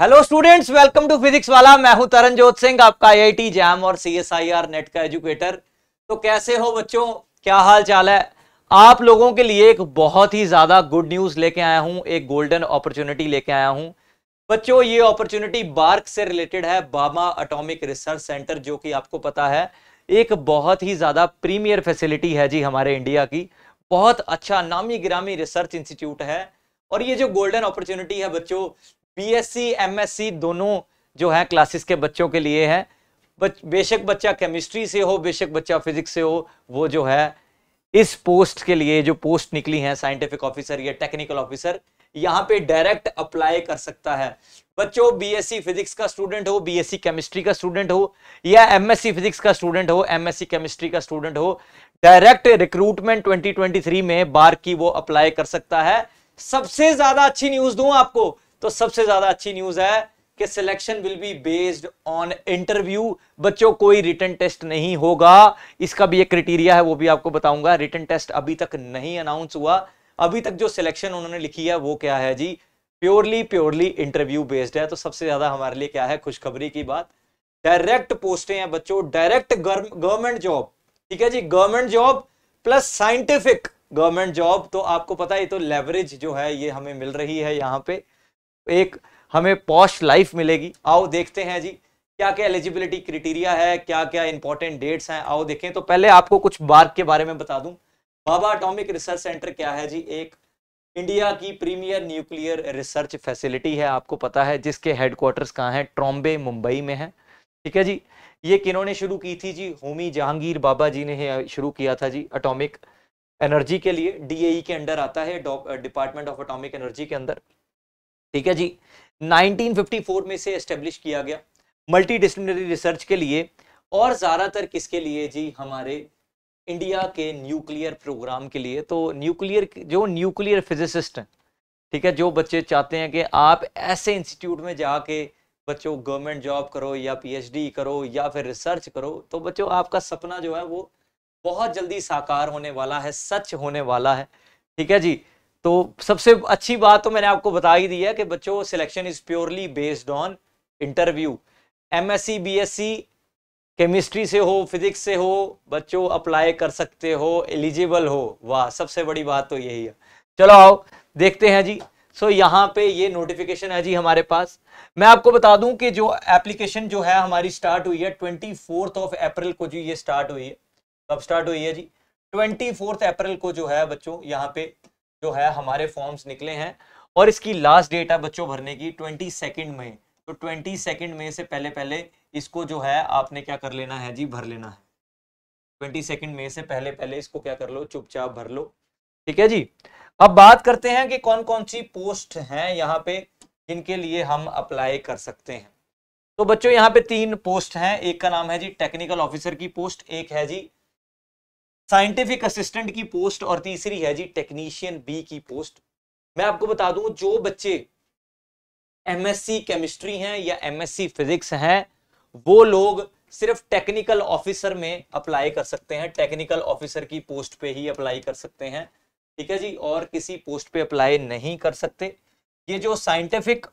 Hello students, welcome to physics Wallah. मैं हूं तरनजोत सिंह, आपका आईआईटी जैम और सीएसआईआर नेट का एजुकेटर। तो कैसे हो बच्चों, क्या हाल चाल है? आप लोगों के लिए एक बहुत ही ज़्यादा गुड न्यूज़ लेके आया हूं, एक गोल्डन अपॉर्चुनिटी लेके आया हूं बच्चों। ये अपॉर्चुनिटी बार्क से रिलेटेड है, बाबा एटॉमिक रिसर्च सेंटर, जो कि आपको पता है एक बहुत ही ज़्यादा प्रीमियर फैसिलिटी है जी हमारे इंडिया की। बहुत अच्छा नामी गिरामी रिसर्च इंस्टीट्यूट है। और ये जो गोल्डन अपॉर्चुनिटी है बच्चों, बीएससी एमएससी दोनों जो है क्लासेस के बच्चों के लिए है। बेशक बच्चा केमिस्ट्री से हो, बेशक बच्चा फिजिक्स से हो, वो जो है इस पोस्ट के लिए जो पोस्ट निकली है साइंटिफिक ऑफिसर या टेक्निकल ऑफिसर, यहाँ पे डायरेक्ट अप्लाई कर सकता है बच्चों। बीएससी फिजिक्स का स्टूडेंट हो, बीएससी केमिस्ट्री का स्टूडेंट हो, या एमएससी फिजिक्स का स्टूडेंट हो, एमएससी केमिस्ट्री का स्टूडेंट हो, डायरेक्ट रिक्रूटमेंट 2023 में बार्क की वो अप्लाई कर सकता है। सबसे ज्यादा अच्छी न्यूज दूं आपको तो सबसे ज्यादा अच्छी न्यूज है कि selection will be based on interview बच्चों, कोई रिटन टेस्ट नहीं होगा। इसका भी एक क्राइटेरिया है, वो भी आपको बताऊंगा। रिटन टेस्ट अभी तक नहीं अनाउंस हुआ। अभी तक जो सिलेक्शन उन्होंने लिखी है वो क्या है जी, प्योरली इंटरव्यू बेस्ड है। तो सबसे ज्यादा हमारे लिए क्या है खुशखबरी की बात, डायरेक्ट पोस्टें हैं बच्चों, डायरेक्ट गवर्नमेंट जॉब। ठीक है जी, government job plus scientific government job. तो आपको पता है ये तो लेवरेज जो है ये हमें मिल रही है, यहाँ पे एक हमें पॉश लाइफ मिलेगी। आओ देखते हैं जी क्या क्या एलिजिबिलिटी क्राइटेरिया है, क्या क्या इंपॉर्टेंट डेट्स हैं, आओ देखें। तो पहले आपको कुछ बार्क के बारे में बता दूं। बाबा एटॉमिक रिसर्च सेंटर क्या है जी, एक इंडिया की प्रीमियर न्यूक्लियर रिसर्च फैसिलिटी है, आपको पता है, जिसके हेडक्वार्टर्स कहाँ हैं, ट्रॉम्बे मुंबई में है। ठीक है जी, ये किन्होंने शुरू की थी जी, होमी जहांगीर बाबा जी ने शुरू किया था जी। एटॉमिक एनर्जी के लिए डीएई के अंडर आता है, डिपार्टमेंट ऑफ एटॉमिक एनर्जी के अंदर। ठीक है जी, 1954 में से एस्टेब्लिश किया गया मल्टी डिसिप्लिनरी रिसर्च के लिए, और ज़्यादातर किसके लिए जी, हमारे इंडिया के न्यूक्लियर प्रोग्राम के लिए। तो न्यूक्लियर जो न्यूक्लियर फिजिसिस्ट हैं, ठीक है, जो बच्चे चाहते हैं कि आप ऐसे इंस्टीट्यूट में जाके बच्चों गवर्नमेंट जॉब करो या पीएचडी करो या फिर रिसर्च करो, तो बच्चों आपका सपना जो है वो बहुत जल्दी साकार होने वाला है, सच होने वाला है। ठीक है जी, तो सबसे अच्छी बात तो मैंने आपको बता ही दी है कि बच्चों selection is purely based on interview. MSc BSc chemistry से हो, फिजिक्स से हो बच्चों, अप्लाई कर सकते हो, एलिजिबल हो। वाह, सबसे बड़ी बात तो यही है। चलो आओ देखते हैं जी। सो यहाँ पे ये नोटिफिकेशन है जी हमारे पास। मैं आपको बता दूं कि जो एप्लीकेशन जो है हमारी स्टार्ट हुई है 24 अप्रैल को जी, ये स्टार्ट हुई है। कब स्टार्ट हुई है जी? 24 अप्रैल को जो है बच्चों, यहाँ पे जो है हमारे फॉर्म्स निकले हैं, और इसकी लास्ट डेट है बच्चों भरने की 22 मई। तो 22 मई से पहले पहले इसको जो है आपने क्या कर लेना है जी, भर लेना है। 22 मई से पहले पहले इसको क्या कर लो, चुपचाप भर लो। ठीक है जी, अब बात करते हैं कि कौन कौन सी पोस्ट हैं यहाँ पे जिनके लिए हम अप्लाई कर सकते हैं। तो बच्चों यहाँ पे 3 पोस्ट हैं। एक का नाम है जी टेक्निकल ऑफिसर की पोस्ट, एक है जी साइंटिफिक असिस्टेंट की पोस्ट, और तीसरी है जी टेक्नीशियन बी की पोस्ट। मैं आपको बता दूं, जो बच्चे एमएससी केमिस्ट्री हैं या एमएससी फिजिक्स हैं वो लोग सिर्फ टेक्निकल ऑफिसर में अप्लाई कर सकते हैं, टेक्निकल ऑफिसर की पोस्ट पे ही अप्लाई कर सकते हैं। ठीक है जी, और किसी पोस्ट पे अप्लाई नहीं कर सकते। ये जो साइंटिफिक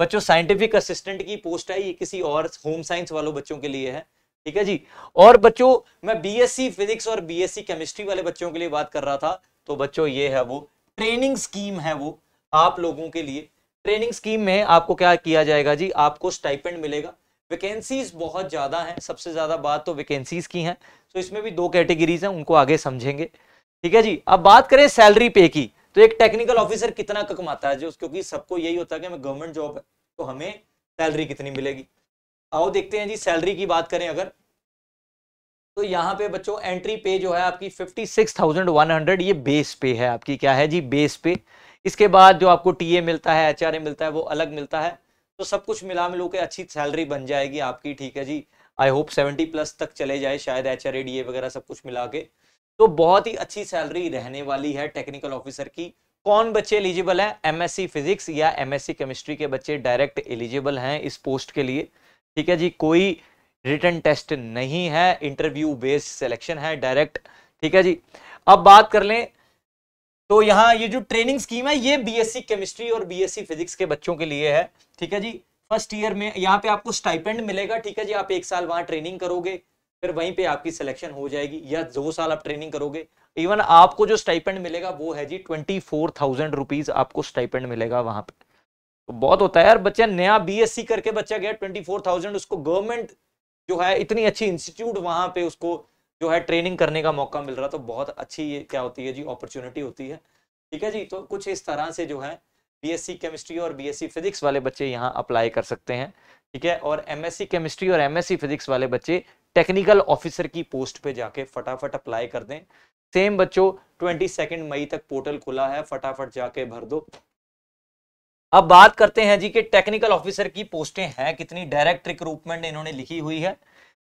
बच्चों साइंटिफिक असिस्टेंट की पोस्ट है, ये किसी और होम साइंस वालों बच्चों के लिए है। ठीक है जी, और बच्चों मैं बीएससी फिजिक्स और बीएससी केमिस्ट्री वाले बच्चों के लिए बात कर रहा था। तो बच्चों ये है वो ट्रेनिंग स्कीम है, वो आप लोगों के लिए। ट्रेनिंग स्कीम में आपको क्या किया जाएगा जी, आपको स्टाइपेंड मिलेगा। वैकेंसीज बहुत ज़्यादा हैं, सबसे ज़्यादा बात तो वैकेंसीज की हैं। तो इसमें भी 2 कैटेगरीज हैं, उनको आगे समझेंगे। ठीक है जी, अब बात करें सैलरी पे की, तो एक टेक्निकल ऑफिसर कितना कमाता है जो, क्योंकि सबको यही होता है कि हमें गवर्नमेंट जॉब है तो हमें सैलरी कितनी मिलेगी। आओ देखते हैं जी, सैलरी की बात करें अगर, तो यहाँ पे बच्चों एंट्री पे जो है आपकी 56,100, ये बेस पे है आपकी। क्या है जी, बेस पे। इसके बाद जो आपको टीए मिलता है, एचआरए मिलता है, वो अलग मिलता है। तो सब कुछ मिला मिलू के अच्छी सैलरी बन जाएगी आपकी। ठीक है जी, आई होप 70+ तक चले जाए शायद, एचआरए डीए वगैरह सब कुछ मिला के। तो बहुत ही अच्छी सैलरी रहने वाली है टेक्निकल ऑफिसर की। कौन बच्चे एलिजिबल हैं? एमएससी फिजिक्स या एमएससी केमिस्ट्री के बच्चे डायरेक्ट एलिजिबल हैं इस पोस्ट के लिए। ठीक है जी, कोई रिटन टेस्ट नहीं है, इंटरव्यू बेस्ड सिलेक्शन है डायरेक्ट। ठीक है जी, अब बात कर लें तो यहाँ ये जो ट्रेनिंग स्कीम है ये बीएससी केमिस्ट्री और बीएससी फिजिक्स के बच्चों के लिए है। ठीक है जी, फर्स्ट ईयर में यहाँ पे आपको स्टाइपेंड मिलेगा, ठीक है जी। आप एक साल वहाँ ट्रेनिंग करोगे, फिर वहीं पे आपकी सिलेक्शन हो जाएगी, या 2 साल आप ट्रेनिंग करोगे। इवन आपको जो स्टाइपेंड मिलेगा वो है जी 24,000 रुपीज आपको स्टाइपेंड मिलेगा वहाँ पे। तो बहुत होता है यार, बच्चा नया बीएससी करके बच्चा गया 24,000, उसको गवर्नमेंट जो है इतनी अच्छी इंस्टीट्यूट वहाँ पे उसको जो है ट्रेनिंग करने का मौका मिल रहा, तो बहुत अच्छी ये क्या होती है जी, अपॉर्चुनिटी होती है, ठीक है जी। तो कुछ इस तरह से जो है बीएससी केमिस्ट्री और बीएससी फिजिक्स वाले बच्चे यहाँ अप्लाई कर सकते हैं, ठीक है। और एमएससी केमिस्ट्री और एमएससी फिजिक्स वाले बच्चे टेक्निकल ऑफिसर की पोस्ट पे जाके फटाफट अप्लाई कर दें। सेम बच्चों 22 मई तक पोर्टल खुला है, फटाफट जाके भर दो। अब बात करते हैं जी कि टेक्निकल ऑफिसर की पोस्टें हैं कितनी। डायरेक्ट रिक्रूटमेंट इन्होंने लिखी हुई है।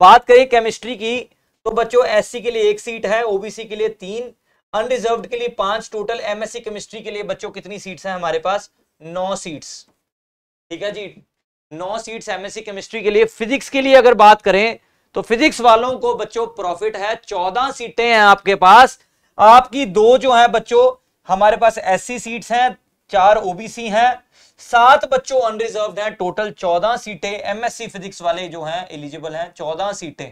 बात करें केमिस्ट्री की तो बच्चों एससी के लिए 1 सीट है, ओबीसी के लिए 3, अनरिजर्व्ड के लिए 5, टोटल एमएससी केमिस्ट्री के लिए बच्चों कितनी सीट्स हैं हमारे पास? 9 सीट्स, ठीक है जी, 9 सीट्स एमएससी केमिस्ट्री के लिए। फिजिक्स के लिए अगर बात करें तो फिजिक्स वालों को बच्चों प्रॉफिट है, 14 सीटें हैं आपके पास। आपकी 2 जो है बच्चों हमारे पास एससी सीट्स हैं, 4 ओबीसी हैं, 7 बच्चों अनरिजर्व्ड हैं, टोटल 14 सीटें एमएससी फिजिक्स वाले जो हैं एलिजिबल हैं, 14 सीटें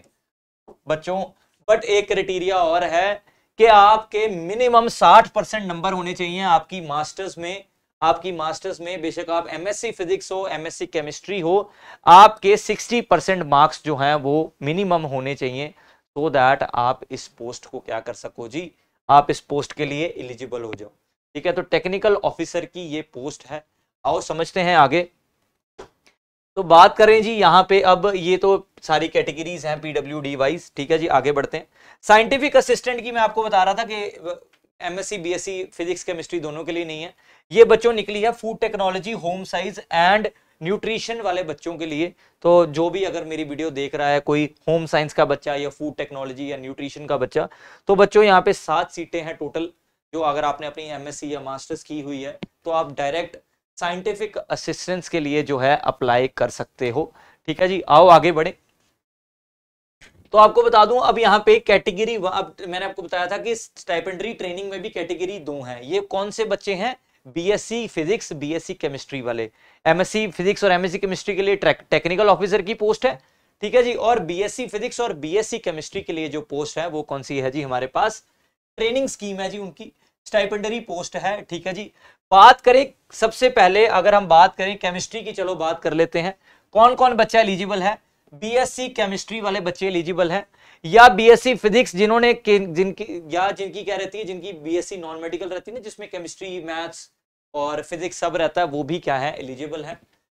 बच्चों। बट एक क्राइटेरिया और है कि आपके मिनिमम 60% नंबर होने चाहिए आपकी मास्टर्स में। आपकी मास्टर्स में बेशक आप एमएससी फिजिक्स हो, एमएससी केमिस्ट्री हो, आपके 60% मार्क्स जो हैं वो मिनिमम होने चाहिए, सो दैट आप इस पोस्ट को क्या कर सको जी, आप इस पोस्ट के लिए एलिजिबल हो जाओ, ठीक है। तो टेक्निकल ऑफिसर की ये पोस्ट है। आओ समझते हैं आगे। तो बात करें जी यहाँ पे, अब ये तो सारी कैटेगरीज हैं पीडब्ल्यूडी वाइज, ठीक है जी। आगे बढ़ते हैं। साइंटिफिक असिस्टेंट की मैं आपको बता रहा था कि एमएससी बीएससी फिजिक्स केमिस्ट्री दोनों के लिए नहीं है ये बच्चों, निकली है food technology, home science and nutrition वाले बच्चों के लिए। तो जो भी अगर मेरी वीडियो देख रहा है कोई होम साइंस का बच्चा या फूड टेक्नोलॉजी या न्यूट्रिशन का बच्चा, तो बच्चों यहाँ पे 7 सीटें हैं टोटल। जो अगर आपने अपनी एमएससी या मास्टर्स की हुई है तो आप डायरेक्ट साइंटिफिक असिस्टेंस के लिए जो है अप्लाई कर सकते हो, ठीक है जी। आओ आगे बढ़े। तो आपको बता दूं अब यहाँ पे कैटेगरी, अब मैंने आपको बताया था कि स्टाइपेंडरी ट्रेनिंग में भी कैटेगरी 2 है। ये कौन से बच्चे हैं? बीएससी फिजिक्स, बीएससी केमिस्ट्री वाले। एमएससी फिजिक्स और एमएससी केमिस्ट्री के लिए टेक्निकल ऑफिसर की पोस्ट है, ठीक है जी। और बीएससी फिजिक्स और बीएससी केमिस्ट्री के लिए जो पोस्ट है वो कौन सी है जी? हमारे पास ट्रेनिंग स्कीम है जी उनकी, स्टाइपेंडरी पोस्ट है, ठीक है जी। बात करें सबसे पहले, अगर हम बात करें केमिस्ट्री की, चलो बात कर लेते हैं कौन कौन बच्चा एलिजिबल है। बीएससी केमिस्ट्री वाले बच्चे एलिजिबल हैं, या बीएससी फिजिक्स जिन्होंने जिनकी क्या रहती है, जिनकी बीएससी नॉन मेडिकल रहती है ना, जिसमें केमिस्ट्री मैथ्स और फिजिक्स सब रहता है, वो भी क्या है, एलिजिबल है,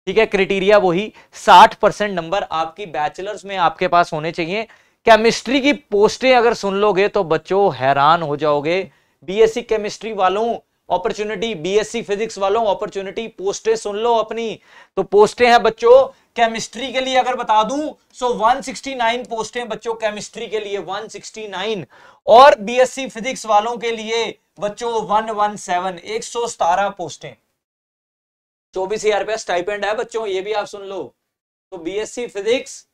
ठीक है। क्राइटेरिया वही 60% नंबर आपकी बैचलर्स में आपके पास होने चाहिए। केमिस्ट्री की पोस्टें अगर सुन लोगे तो बच्चों हैरान हो जाओगे। बीएससी केमिस्ट्री वालों अपॉर्चुनिटी, बीएससी फिजिक्स वालों अपॉर्चुनिटी, पोस्टें सुन लो अपनी। तो पोस्टें हैं बच्चों केमिस्ट्री के लिए, अगर बता दूं सो 169 पोस्टें बच्चों केमिस्ट्री के लिए, 169, और बीएससी फिजिक्स वालों के लिए बच्चों 117, 117 पोस्टें। 24,000 रुपया स्टाइपेंड है बच्चों, ये भी आप सुन लो। तो बीएससी फिजिक्स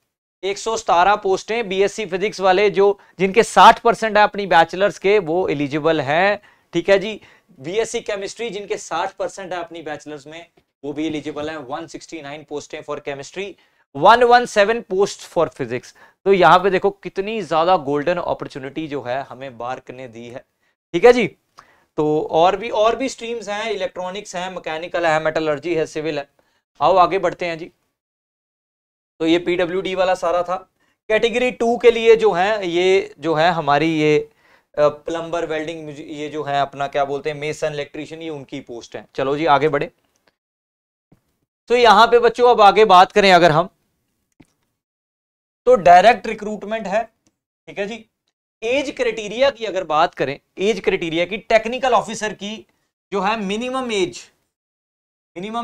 117 पोस्टें, बीएससी फिजिक्स वाले जो जिनके 60% है अपनी बैचलर्स के वो एलिजिबल हैं, ठीक है जी। बीएससी केमिस्ट्री जिनके 60% है अपनी बैचलर्स में वो भी एलिजिबल है। 169 पोस्टें for chemistry, 117 post for physics. तो यहाँ पे देखो कितनी ज्यादा गोल्डन अपॉर्चुनिटी जो है हमें बार्क ने दी है, ठीक है जी। तो और भी स्ट्रीम्स हैं, इलेक्ट्रॉनिक्स हैं, मैकेनिकल है, मेटलर्जी है, सिविल है। आओ आगे बढ़ते हैं जी। तो ये पीडब्ल्यूडी वाला सारा था। कैटेगरी 2 के लिए जो है, ये जो है हमारी ये प्लम्बर, वेल्डिंग, ये जो है अपना क्या बोलते हैं मेसन, इलेक्ट्रीशियन, ये उनकी पोस्ट है। चलो जी आगे बढ़े। तो यहाँ पे बच्चों अब आगे बात करें अगर हम, तो डायरेक्ट रिक्रूटमेंट है, ठीक है जी। एज क्राइटेरिया की अगर बात करें, एज क्राइटेरिया की टेक्निकल ऑफिसर की जो है मिनिमम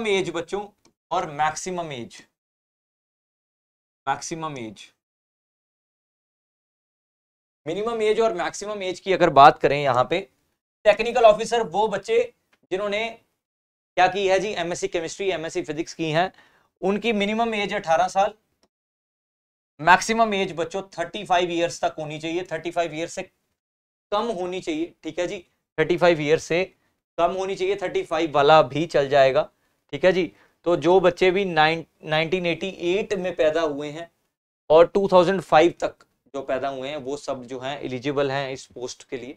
एज बच्चों और मैक्सिमम एज। मिनिमम एज और मैक्सिमम एज की अगर बात करें यहाँ पे, टेक्निकल ऑफिसर वो बच्चे जिन्होंने क्या की है जी, एमएससी केमिस्ट्री, एमएससी फिजिक्स की हैं, उनकी मिनिमम एज 18 साल, मैक्सिमम एज बच्चों 35 इयर्स तक होनी चाहिए, 35 इयर्स से कम होनी चाहिए, ठीक है जी। 35 इयर्स से कम होनी चाहिए, 35 वाला भी चल जाएगा, ठीक है जी। तो जो बच्चे भी 1988 में पैदा हुए हैं और 2005 तक जो पैदा हुए हैं वो सब जो हैं एलिजिबल हैं इस पोस्ट के लिए।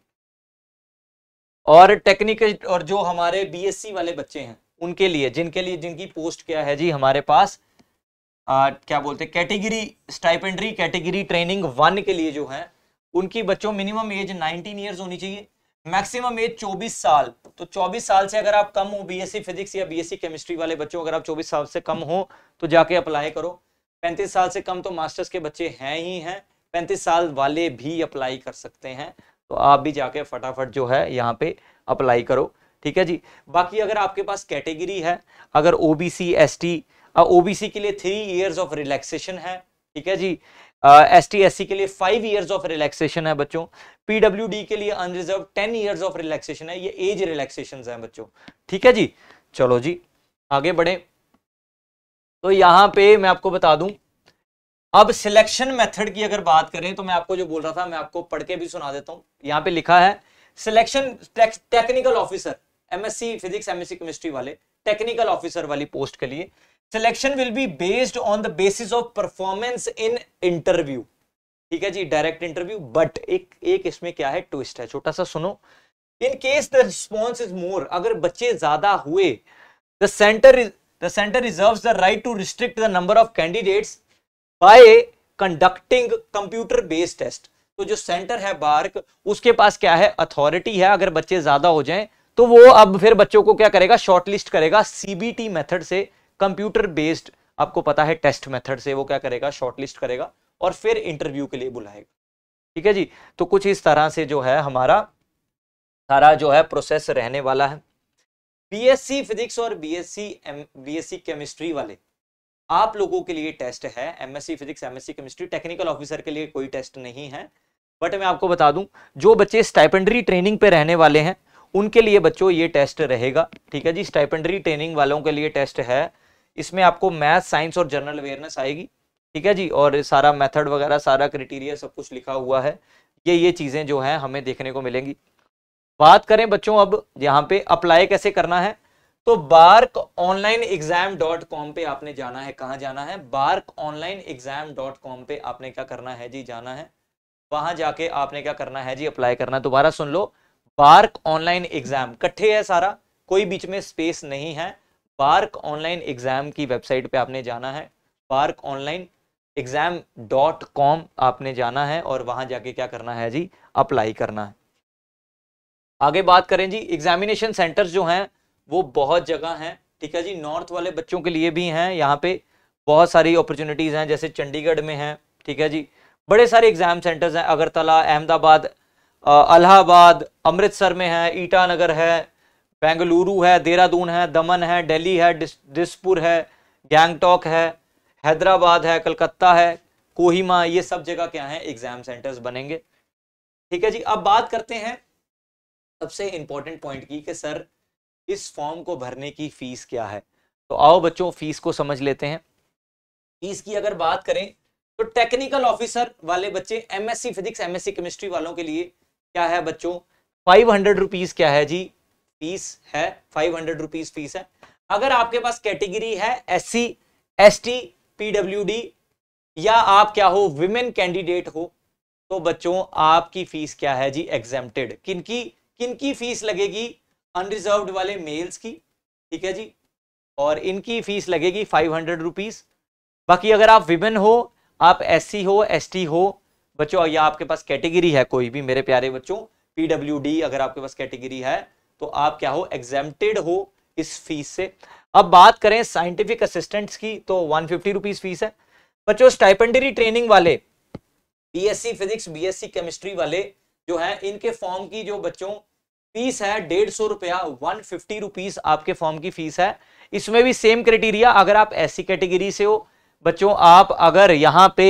और टेक्निकल और जो हमारे बीएससी वाले बच्चे हैं उनके लिए जिनकी पोस्ट क्या है जी हमारे पास क्या बोलते हैं कैटेगरी स्टाइपेंडरी कैटेगरी ट्रेनिंग 1 के लिए जो है उनकी बच्चों मिनिमम एज 19 ईयर्स होनी चाहिए, मैक्सिमम एज 24 साल। तो 24 साल से अगर आप कम हो बीएससी फिजिक्स या बीएससी केमिस्ट्री वाले बच्चों अगर आप 24 साल से कम हो तो जाके अप्लाई करो। 35 साल से कम तो मास्टर्स के बच्चे हैं ही हैं, 35 साल वाले भी अप्लाई कर सकते हैं, तो आप भी जाके फटाफट जो है यहाँ पे अप्लाई करो, ठीक है जी। बाकी अगर आपके पास कैटेगरी है, अगर ओबीसी एसटी ओबीसी के लिए 3 ईयर्स ऑफ रिलैक्सेशन है, ठीक है जी। एसटी एससी के लिए 5 ईयर्स ऑफ रिलैक्सेशन है बच्चों। पीडब्ल्यूडी के लिए अनरिजर्व 10 ईयर्स ऑफ रिलैक्सेशन है। ये एज रिलैक्सेशन है बच्चों, ठीक है जी। चलो जी आगे बढ़े तो यहाँ पे मैं आपको बता दूं अब सिलेक्शन मेथड की अगर बात करें तो मैं आपको जो बोल रहा था मैं आपको पढ़ के भी सुना देता हूँ। यहाँ पे लिखा है selection technical officer MSc physics MSc chemistry वाले टेक्निकल ऑफिसर वाली पोस्ट के लिए selection will be based on the basis of performance in interview, ठीक है जी, डायरेक्ट इंटरव्यू। बट एक इसमें क्या है ट्विस्ट है, छोटा सा सुनो। In case the response is more, अगर बच्चे ज्यादा हुए the centre reserves the right to restrict the number of candidates by conducting computer based test. तो जो सेंटर है बार्क उसके पास क्या है अथॉरिटी है, अगर बच्चे ज्यादा हो जाएं तो वो अब फिर बच्चों को क्या करेगा शॉर्टलिस्ट करेगा सीबीटी मेथड से, कंप्यूटर बेस्ड आपको पता है टेस्ट मेथड से वो क्या करेगा शॉर्टलिस्ट करेगा और फिर इंटरव्यू के लिए बुलाएगा, ठीक है जी। तो कुछ इस तरह से जो है हमारा सारा जो है प्रोसेस रहने वाला है। बीएससी फिजिक्स और बीएससी केमिस्ट्री वाले आप लोगों के लिए टेस्ट है MSc physics MSc chemistry, technical officer के लिए कोई टेस्ट नहीं है। बट मैं आपको बता दूं जो बच्चे स्टाइपेंडरी ट्रेनिंग पे रहने वाले हैं उनके लिए बच्चों ये टेस्ट रहेगा, ठीक है जी। स्टाइपेंडरी ट्रेनिंग वालों के लिए टेस्ट है, इसमें आपको मैथ साइंस और जनरल अवेयरनेस आएगी, ठीक है जी। और सारा मेथड वगैरह सारा क्राइटेरिया सब कुछ लिखा हुआ है, ये चीज़ें जो हैं हमें देखने को मिलेंगी। बात करें बच्चों अब यहाँ पे अप्लाई कैसे करना है तो BarkOnlineExam.com पे आपने जाना है। कहाँ जाना है? BarkOnlineExam.com पे आपने क्या करना है जी, जाना है। वहाँ जाके आपने क्या करना है जी, अप्लाई करना है। दोबारा सुन लो, BarkOnlineExam इकट्ठे है सारा, कोई बीच में स्पेस नहीं है। BarkOnlineExam की वेबसाइट पे आपने जाना है, BarkOnlineExam.com आपने जाना है और वहां जाके क्या करना है जी, अप्लाई करना है। आगे बात करें जी, एग्जामिनेशन सेंटर्स जो हैं वो बहुत जगह हैं, ठीक है जी। नॉर्थ वाले बच्चों के लिए भी हैं, यहाँ पे बहुत सारी अपॉर्चुनिटीज़ हैं, जैसे चंडीगढ़ में हैं, ठीक है जी। बड़े सारे एग्जाम सेंटर्स हैं, अगरतला, अहमदाबाद, इलाहाबाद, अमृतसर में है, ईटानगर है, बेंगलुरु है, देहरादून है, दमन है, दिल्ली है, दिसपुर है, गैंगटॉक है, हैदराबाद है, कलकत्ता है, कोहिमा, ये सब जगह क्या है एग्जाम सेंटर्स बनेंगे, ठीक है जी। अब बात करते हैं सबसे इंपॉर्टेंट पॉइंट की कि सर इस फॉर्म को भरने की फीस क्या है। तो आओ बच्चों फीस को समझ लेते हैं। फीस की अगर बात करें तो टेक्निकल ऑफिसर वाले बच्चे एमएससी फिजिक्स एमएससी केमिस्ट्री वालों के लिए क्या है बच्चों 500 रुपीज क्या है जी, फीस है 500 रुपीज फीस है। अगर आपके पास कैटेगरी है एससी एसटी पीडब्ल्यूडी या आप क्या हो विमेन कैंडिडेट हो तो बच्चों आपकी फीस क्या है जी एग्जेम्प्टेड। किनकी फीस लगेगी? अनरिजर्व्ड वाले मेल्स की, ठीक है जी, और इनकी फीस लगेगी 500 रुपीज। बाकी अगर आप विमेन हो, आप एससी हो एसटी हो बच्चों या आपके पास कैटेगरी है कोई भी मेरे प्यारे बच्चों, पीडब्ल्यूडी अगर आपके पास कैटेगरी है तो आप क्या हो एग्जेम्प्टेड हो इस फीस से। अब बात करें साइंटिफिक असिस्टेंट्स की तो 150 रुपीज फीस है बच्चों। स्टाइपेंडरी ट्रेनिंग वाले बीएससी फिजिक्स बीएससी केमिस्ट्री वाले जो है इनके फॉर्म की जो बच्चों फीस है 150 रुपया, 150 रुपीज आपके फॉर्म की फीस है। इसमें भी सेम क्राइटेरिया, अगर आप एससी कैटेगरी से हो बच्चों, आप अगर यहाँ पे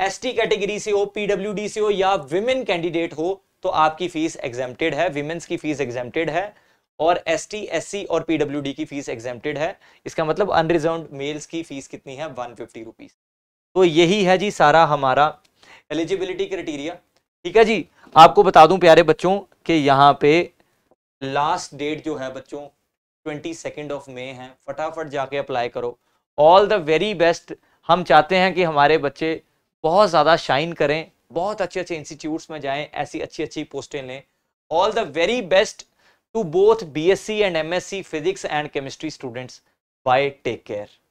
एसटी कैटेगरी से हो पीडब्ल्यूडी से हो या विमेन कैंडिडेट हो तो आपकी फीस एग्जेम्प्टेड है, विमेंस की फीस एग्जेम्प्टेड है और एसटी एससी और पीडब्ल्यूडी की फीस एग्जेम्प्टेड है। इसका मतलब अनरिजर्व्ड मेल्स की फीस कितनी है 150 रुपीज। तो यही है जी सारा हमारा एलिजिबिलिटी क्राइटेरिया, ठीक है जी। आपको बता दूं प्यारे बच्चों के यहाँ पे लास्ट डेट जो है बच्चों 22 मई है, फटाफट जाके अप्लाई करो। All the very best. हम चाहते हैं कि हमारे बच्चे बहुत ज़्यादा शाइन करें, बहुत अच्छे अच्छे इंस्टीट्यूट्स में जाएं, ऐसी अच्छी अच्छी पोस्टें लें। All the very best to both BSc and MSc physics and chemistry students. Bye, take care.